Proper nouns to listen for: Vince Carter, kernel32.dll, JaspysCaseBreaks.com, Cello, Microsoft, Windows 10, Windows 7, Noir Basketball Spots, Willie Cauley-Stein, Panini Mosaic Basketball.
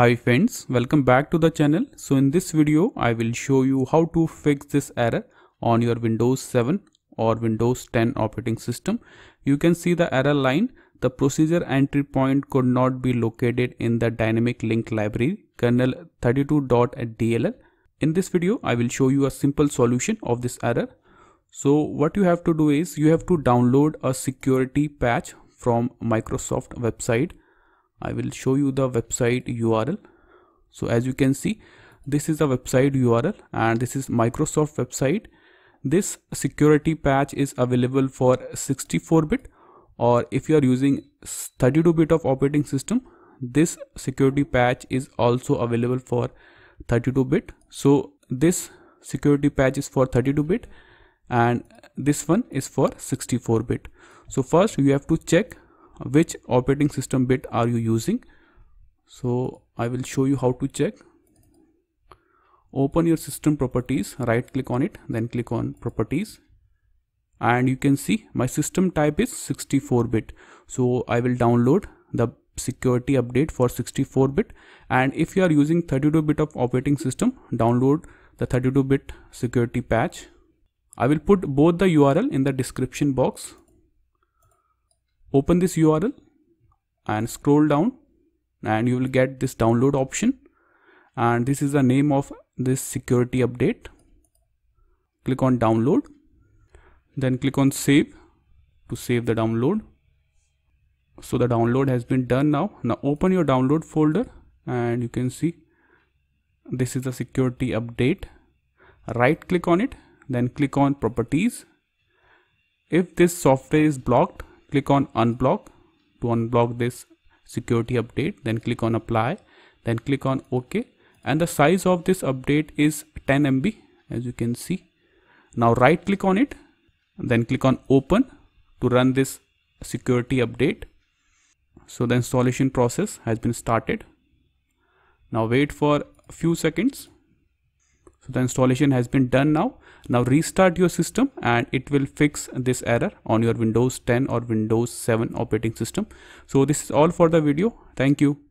Hi friends, welcome back to the channel. So in this video I will show you how to fix this error on your Windows 7 or Windows 10 operating system. You can see the error line, the procedure entry point could not be located in the dynamic link library kernel32.dll. In this video I will show you a simple solution of this error. So what you have to do is you have to download a security patch from Microsoft website. I will show you the website URL. So as you can see, this is the website URL and this is Microsoft website. This security patch is available for 64-bit, or if you are using 32-bit of operating system, this security patch is also available for 32-bit. So this security patch is for 32-bit and this one is for 64-bit. So first you have to check which operating system bit are you using. So I will show you how to check. Open your system properties, right click on it, then click on properties, and you can see my system type is 64-bit. So I will download the security update for 64-bit, and if you are using 32-bit of operating system, download the 32-bit security patch. I will put both the URL in the description box. Open this URL and scroll down and you will get this download option, and this is the name of this security update. Click on download, then click on save to save the download. So the download has been done. Now open your download folder and you can see this is the security update. Right click on it, then click on properties. If this software is blocked, click on unblock to unblock this security update, then click on apply, then click on OK, and the size of this update is 10 MB, as you can see. Now right click on it, then click on open to run this security update. So the installation process has been started. Now wait for a few seconds. So the installation has been done. Now restart your system and it will fix this error on your Windows 10 or Windows 7 operating system. So this is all for the video. Thank you.